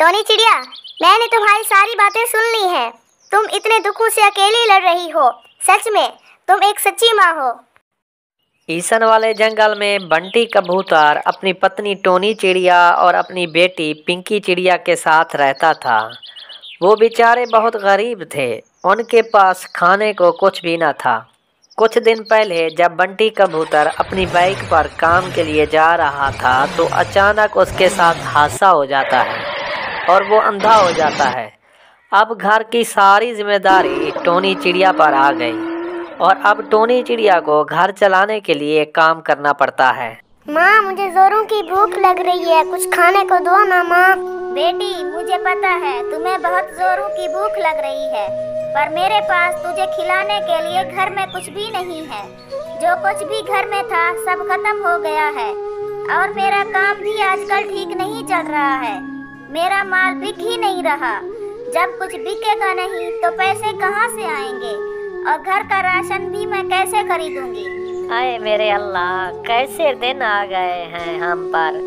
Tony चिड़िया, मैंने तुम्हारी सारी बातें सुन ली हैं। तुम इतने दुखों से अकेली लड़ रही हो। सच में तुम एक सच्ची माँ हो। ईसन वाले जंगल में बंटी कबूतर अपनी पत्नी टोनी चिड़िया और अपनी बेटी पिंकी चिड़िया के साथ रहता था। वो बेचारे बहुत गरीब थे, उनके पास खाने को कुछ भी ना था। कुछ दिन पहले जब बंटी कबूतर अपनी बाइक पर काम के लिए जा रहा था तो अचानक उसके साथ हादसा हो जाता है और वो अंधा हो जाता है। अब घर की सारी जिम्मेदारी टोनी चिड़िया पर आ गई और अब टोनी चिड़िया को घर चलाने के लिए काम करना पड़ता है। माँ, मुझे जोरों की भूख लग रही है, कुछ खाने को दो ना। माँ, बेटी, मुझे पता है तुम्हें बहुत जोरों की भूख लग रही है, पर मेरे पास तुझे खिलाने के लिए घर में कुछ भी नहीं है। जो कुछ भी घर में था सब खत्म हो गया है और मेरा काम भी आजकल ठीक नहीं चल रहा है। मेरा माल बिक ही नहीं रहा। जब कुछ बिकेगा नहीं तो पैसे कहाँ से आएंगे और घर का राशन भी मैं कैसे खरीदूंगी? आए मेरे अल्लाह, कैसे दिन आ गए हैं हम पर।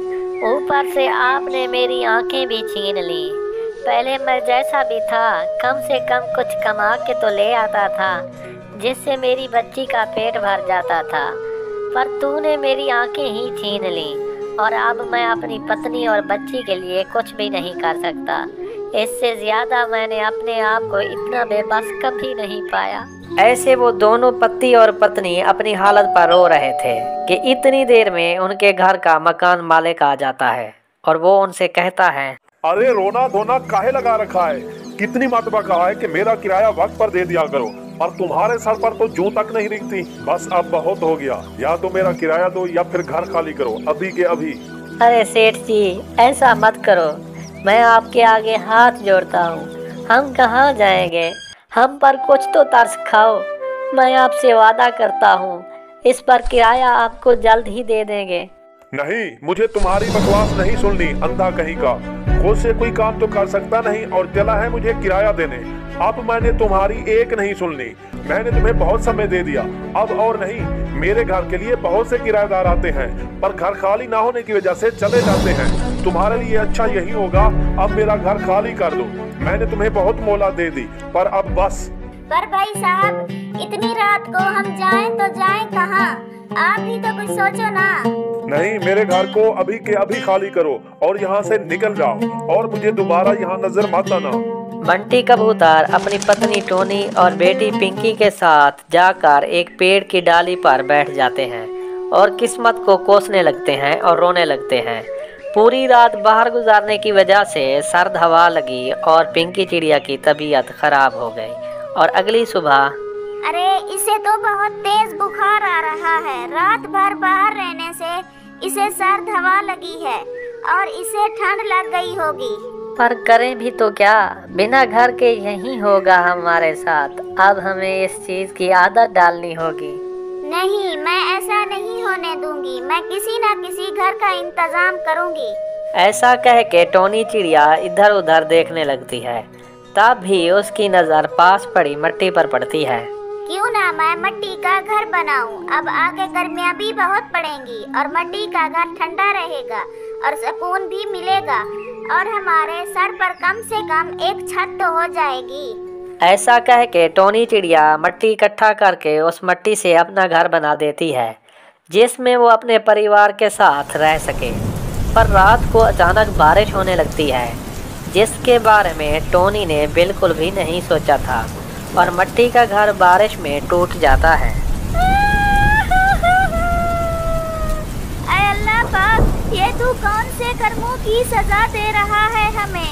ऊपर से आपने मेरी आंखें भी छीन ली। पहले मैं जैसा भी था कम से कम कुछ कमा के तो ले आता था, जिससे मेरी बच्ची का पेट भर जाता था, पर तूने मेरी आंखें ही छीन ली और अब मैं अपनी पत्नी और बच्ची के लिए कुछ भी नहीं कर सकता। इससे ज़्यादा मैंने अपने आप को इतना बेबस कभी नहीं पाया। ऐसे वो दोनों पति और पत्नी अपनी हालत पर रो रहे थे कि इतनी देर में उनके घर का मकान मालिक आ जाता है और वो उनसे कहता है, अरे रोना धोना काहे लगा रखा है? कितनी मतबा कहा है कि मेरा किराया वक्त पर दे दिया करो, और तुम्हारे सर पर तो जूं तक नहीं रिंगती। बस अब बहुत हो गया, या तो मेरा किराया दो या फिर घर खाली करो अभी के अभी। अरे सेठ जी, ऐसा मत करो, मैं आपके आगे हाथ जोड़ता हूँ। हम कहाँ जाएंगे? हम पर कुछ तो तरस खाओ। मैं आपसे वादा करता हूँ, इस पर किराया आपको जल्द ही दे देंगे। नहीं, मुझे तुम्हारी बकवास नहीं सुननी। अंधा कहीं का, खुद से कोई काम तो कर सकता नहीं और चला है मुझे किराया देने। अब मैंने तुम्हारी एक नहीं सुननी। मैंने तुम्हें बहुत समय दे दिया, अब और नहीं। मेरे घर के लिए बहुत से किराएदार आते हैं पर घर खाली ना होने की वजह से चले जाते हैं। तुम्हारे लिए अच्छा यही होगा, अब मेरा घर खाली कर दो। मैंने तुम्हें बहुत मोहलत दे दी, पर अब बस। पर भाई साहब, इतनी रात को हम जाएं तो जाएं कहाँ? आप भी तो कुछ सोचो ना। नहीं, मेरे घर को अभी के अभी खाली करो और यहाँ से निकल जाओ और मुझे दोबारा यहाँ नजर मत आना। बंटी कबूतर अपनी पत्नी टोनी और बेटी पिंकी के साथ जाकर एक पेड़ की डाली पर बैठ जाते हैं और किस्मत को कोसने लगते हैं और रोने लगते हैं। पूरी रात बाहर गुजारने की वजह से सर्द हवा लगी और पिंकी चिड़िया की तबीयत खराब हो गई और अगली सुबह, अरे इसे तो बहुत तेज बुखार आ रहा है। रात भर बाहर रहने से इसे सर्द हवा लगी है और इसे ठंड लग गई होगी। पर करें भी तो क्या, बिना घर के यही होगा हमारे साथ। अब हमें इस चीज की आदत डालनी होगी। नहीं, मैं ऐसा नहीं होने दूंगी। मैं किसी न किसी घर का इंतजाम करूंगी। ऐसा कह के टोनी चिड़िया इधर उधर देखने लगती है। तब भी उसकी नजर पास पड़ी मिट्टी पर पड़ती है। क्यों ना मैं मट्टी का घर बनाऊं? अब आगे गर्मियाँ भी बहुत पड़ेंगी और मट्टी का घर ठंडा रहेगा और सुकून भी मिलेगा और हमारे सर पर कम से कम एक छत तो हो जाएगी। ऐसा कह के टोनी चिड़िया मट्टी इकट्ठा करके उस मट्टी से अपना घर बना देती है जिसमें वो अपने परिवार के साथ रह सके। पर रात को अचानक बारिश होने लगती है जिसके बारे में टोनी ने बिल्कुल भी नहीं सोचा था और मट्टी का घर बारिश में टूट जाता है। अय अल्लाह पाक, ये तू कौन से कर्मों की सजा दे रहा है हमें?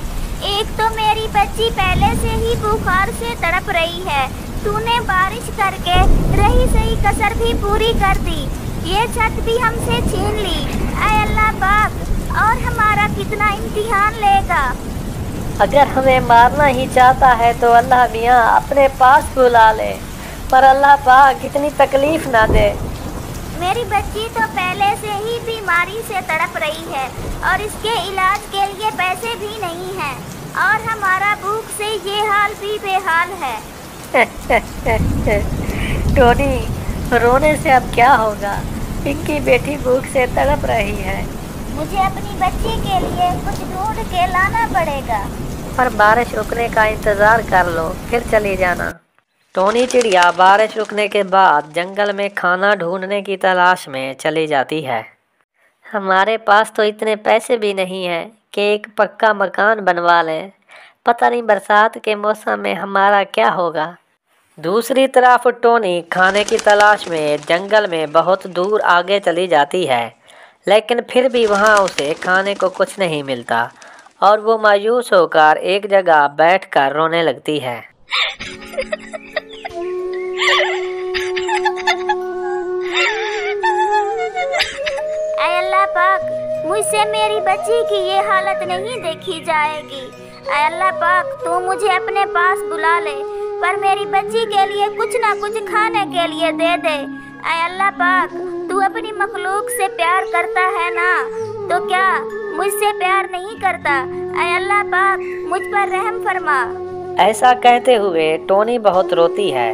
एक तो मेरी बच्ची पहले से ही बुखार से तड़प रही है, तूने बारिश करके रही सही कसर भी पूरी कर दी। ये छत भी हमसे छीन ली। अय अल्लाह पाक, और हमारा कितना इम्तिहान लेगा। अगर हमें मारना ही चाहता है तो अल्लाह मियाँ अपने पास बुला ले, पर अल्लाह पाक इतनी तकलीफ ना दे। मेरी बच्ची तो पहले से ही बीमारी से तड़प रही है और इसके इलाज के लिए पैसे भी नहीं हैं और हमारा भूख से ये हाल भी बेहाल है। टोनी, रोने से अब क्या होगा? पिंकी बेटी भूख से तड़प रही है। मुझे अपनी बच्ची के लिए कुछ ढूंढ के लाना पड़ेगा। पर बारिश रुकने का इंतज़ार कर लो, फिर चले जाना। टोनी चिड़िया बारिश रुकने के बाद जंगल में खाना ढूंढने की तलाश में चली जाती है। हमारे पास तो इतने पैसे भी नहीं हैं कि एक पक्का मकान बनवा लें, पता नहीं बरसात के मौसम में हमारा क्या होगा। दूसरी तरफ टोनी खाने की तलाश में जंगल में बहुत दूर आगे चली जाती है, लेकिन फिर भी वहाँ उसे खाने को कुछ नहीं मिलता और वो मायूस होकर एक जगह बैठकर रोने लगती है। पाक, मुझसे मेरी बच्ची की ये हालत नहीं देखी जाएगी। ऐ अल्लाह पाक, तू मुझे अपने पास बुला ले, पर मेरी बच्ची के लिए कुछ ना कुछ खाने के लिए दे दे। ऐ अल्लाह पाक, तू अपनी मखलूक से प्यार करता है ना, तो क्या मुझसे प्यार नहीं करता? ऐ अल्लाह पाक, मुझ पर रहम फरमा। ऐसा कहते हुए टोनी बहुत रोती है।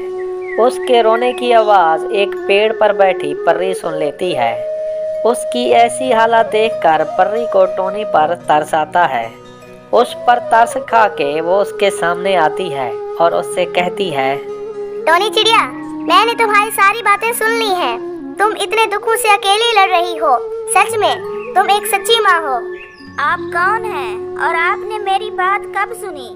उसके रोने की आवाज़ एक पेड़ पर बैठी पर्री सुन लेती है। उसकी ऐसी हालत देखकर पर्री को टोनी पर तरस आता है। उस पर तरस खा के वो उसके सामने आती है और उससे कहती है, टोनी चिड़िया, मैंने तुम्हारी सारी बातें सुन ली हैं। तुम इतने दुखों से अकेली लड़ रही हो। सच में तुम एक सच्ची माँ हो। आप कौन हैं और आपने मेरी बात कब सुनी?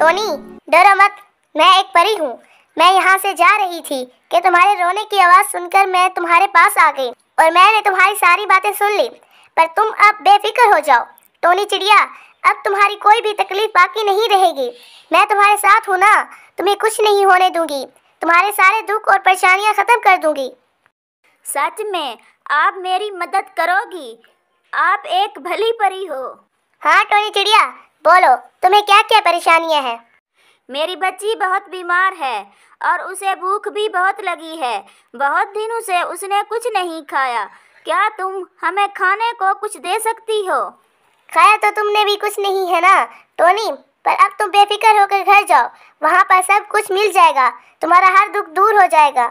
टोनी, डरो मत, मैं एक परी हूँ। मैं यहाँ से जा रही थी कि तुम्हारे रोने की आवाज़ सुनकर मैं तुम्हारे पास आ गई और मैंने तुम्हारी सारी बातें सुन ली, पर तुम अब बेफिक्र हो जाओ। टोनी चिड़िया, अब तुम्हारी कोई भी तकलीफ बाकी नहीं रहेगी। मैं तुम्हारे साथ हूँ ना, तुम्हें कुछ नहीं होने दूंगी। तुम्हारे सारे दुख और परेशानियाँ ख़त्म कर दूंगी। सच में आप मेरी मदद करोगी? आप एक भली परी हो। हाँ टोनी चिड़िया, बोलो तुम्हें क्या क्या परेशानियाँ हैं? मेरी बच्ची बहुत बीमार है और उसे भूख भी बहुत लगी है। बहुत दिनों से उसने कुछ नहीं खाया। क्या तुम हमें खाने को कुछ दे सकती हो? खाया तो तुमने भी कुछ नहीं है ना टोनी, पर अब तुम बेफिक्र होकर घर जाओ। वहाँ पर सब कुछ मिल जाएगा, तुम्हारा हर दुख दूर हो जाएगा।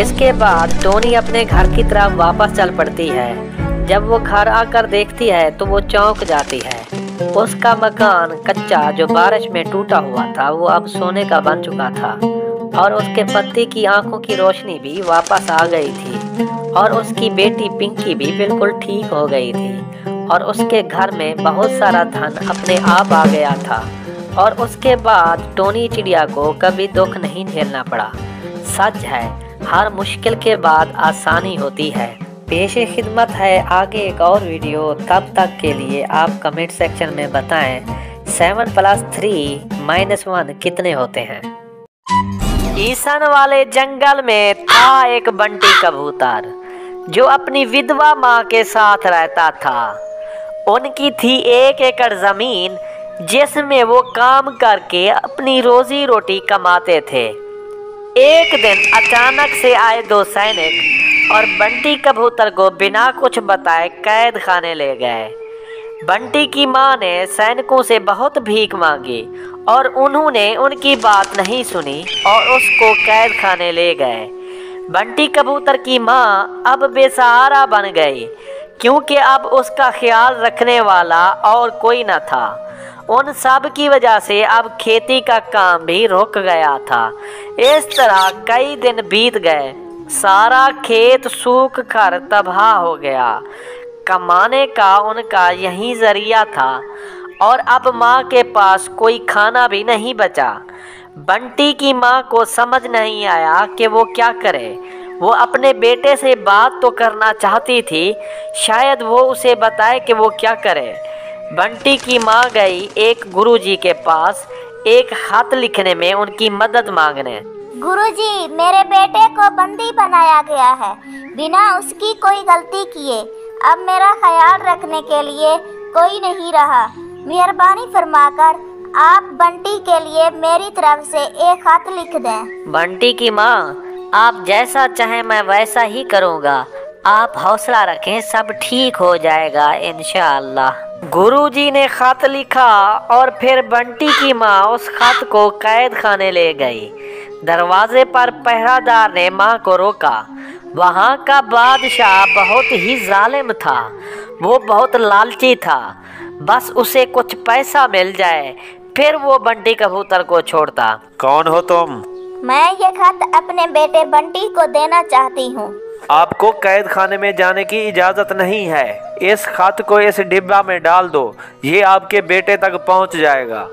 इसके बाद टोनी अपने घर की तरफ वापस चल पड़ती है। जब वो घर आकर देखती है तो वो चौंक जाती है। उसका मकान कच्चा जो बारिश में टूटा हुआ था वो अब सोने का बन चुका था और उसके पति की आंखों की रोशनी भी वापस आ गई थी और उसकी बेटी पिंकी भी बिल्कुल ठीक हो गई थी और उसके घर में बहुत सारा धन अपने आप आ गया था। और उसके बाद टोनी चिड़िया को कभी दुख नहीं झेलना पड़ा। सच है, हर मुश्किल के बाद आसानी होती है। पेशे खिदमत है आगे एक और वीडियो। तब तक के लिए आप कमेंट सेक्शन में बताएं 7+3-1 कितने होते हैं। ईसन वाले जंगल में था एक बंटी कबूतर जो अपनी विधवा माँ के साथ रहता था। उनकी थी 1 एकड़ ज़मीन जिसमें वो काम करके अपनी रोजी रोटी कमाते थे। एक दिन अचानक से आए 2 सैनिक और बंटी कबूतर को बिना कुछ बताए कैद खाने ले गए। बंटी की माँ ने सैनिकों से बहुत भीख मांगी और उन्होंने उनकी बात नहीं सुनी और उसको कैद खाने ले गए। बंटी कबूतर की माँ अब बेसहारा बन गई क्योंकि अब उसका ख्याल रखने वाला और कोई न था। उन सब की वजह से अब खेती का काम भी रुक गया था। इस तरह कई दिन बीत गए। सारा खेत सूख कर तबाह हो गया। कमाने का उनका यही जरिया था और अब माँ के पास कोई खाना भी नहीं बचा। बंटी की माँ को समझ नहीं आया कि वो क्या करे। वो अपने बेटे से बात तो करना चाहती थी, शायद वो उसे बताए कि वो क्या करे। बंटी की माँ गई एक गुरुजी के पास एक खत लिखने में उनकी मदद मांगने। गुरुजी, मेरे बेटे को बंदी बनाया गया है बिना उसकी कोई गलती किए। अब मेरा ख्याल रखने के लिए कोई नहीं रहा। मेहरबानी फरमाकर आप बंटी के लिए मेरी तरफ से एक खत लिख दें। बंटी की माँ, आप जैसा चाहें मैं वैसा ही करूँगा। आप हौसला रखें, सब ठीक हो जाएगा इंशाअल्लाह। गुरुजी ने खत लिखा और फिर बंटी की माँ उस खत को कैद खाने ले गई। दरवाजे पर पहरादार ने माँ को रोका। वहाँ का बादशाह बहुत ही जालिम था। वो बहुत लालची था, बस उसे कुछ पैसा मिल जाए फिर वो बंटी कबूतर को छोड़ता। कौन हो तुम? मैं ये खत अपने बेटे बंटी को देना चाहती हूँ। आपको कैद खाने में जाने की इजाज़त नहीं है। इस खत को इस डिब्बा में डाल दो, ये आपके बेटे तक पहुँच जाएगा।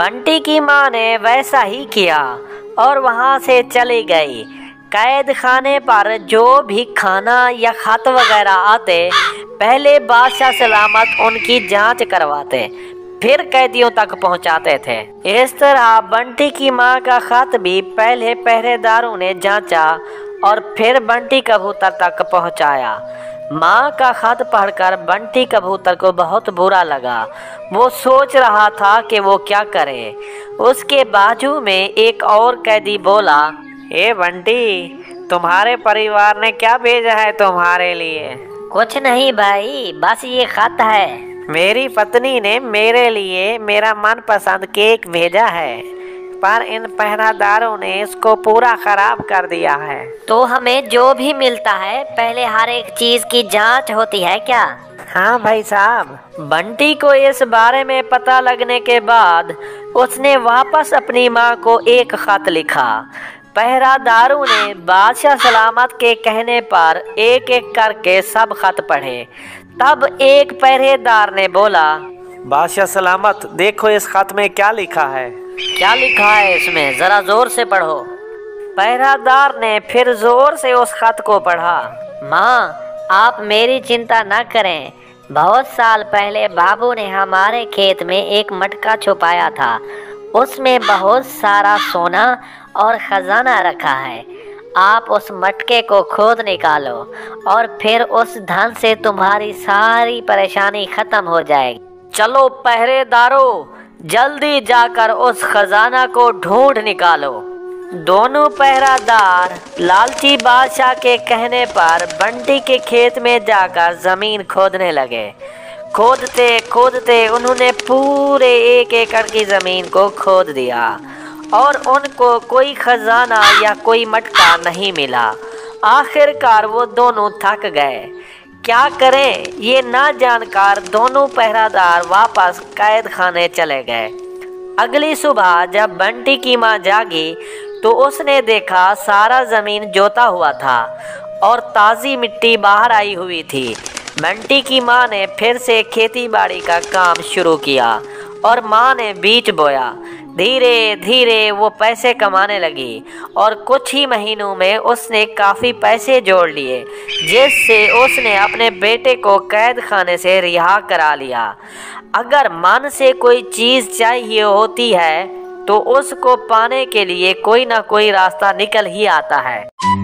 बंटी की माँ ने वैसा ही किया और वहाँ से चली गई। कैद खाने पर जो भी खाना या खत वगैरह आते पहले बादशाह सलामत उनकी जांच करवाते फिर कैदियों तक पहुंचाते थे। इस तरह बंटी की माँ का खत भी पहले पहरेदारों ने जांचा और फिर बंटी कबूतर तक पहुंचाया। माँ का खत पढ़कर बंटी कबूतर को बहुत बुरा लगा। वो सोच रहा था कि वो क्या करे। उसके बाजू में एक और कैदी बोला, ए बंटी, तुम्हारे परिवार ने क्या भेजा है तुम्हारे लिए? कुछ नहीं भाई, बस ये खत है। मेरी पत्नी ने मेरे लिए मेरा मनपसंद केक भेजा है, पर इन पहरेदारों ने इसको पूरा खराब कर दिया है। तो हमें जो भी मिलता है पहले हर एक चीज की जांच होती है क्या? हाँ भाई साहब। बंटी को इस बारे में पता लगने के बाद उसने वापस अपनी माँ को एक खत लिखा। पहरादारों ने बादशाह सलामत के कहने पर एक एक करके सब खत पढ़े। तब एक पहरेदार ने बोला, बादशाह सलामत, देखो इस खत में क्या लिखा है। क्या लिखा है इसमें, जरा जोर से पढ़ो। पहरादार ने फिर जोर से उस खत को पढ़ा। माँ, आप मेरी चिंता न करें। बहुत साल पहले बाबू ने हमारे खेत में एक मटका छुपाया था। उसमें बहुत सारा सोना और खजाना रखा है। आप उस मटके को खोद निकालो और फिर उस धन से तुम्हारी सारी परेशानी खत्म हो जाएगी। चलो पहरेदारों, जल्दी जाकर उस खजाना को ढूंढ निकालो। दोनों पहरादार लालची बादशाह के कहने पर बंटी के खेत में जाकर जमीन खोदने लगे। खोदते खोदते उन्होंने पूरे एक एकड़ की ज़मीन को खोद दिया और उनको कोई खजाना या कोई मटका नहीं मिला। आखिरकार वो दोनों थक गए। क्या करें ये ना जानकार दोनों पहरादार वापस कैद खाने चले गए। अगली सुबह जब बंटी की माँ जागी तो उसने देखा सारा ज़मीन जोता हुआ था और ताज़ी मिट्टी बाहर आई हुई थी। बंटी की माँ ने फिर से खेतीबाड़ी का काम शुरू किया और माँ ने बीज बोया। धीरे धीरे वो पैसे कमाने लगी और कुछ ही महीनों में उसने काफ़ी पैसे जोड़ लिए, जिससे उसने अपने बेटे को कैद खाने से रिहा करा लिया। अगर मन से कोई चीज़ चाहिए होती है तो उसको पाने के लिए कोई ना कोई रास्ता निकल ही आता है।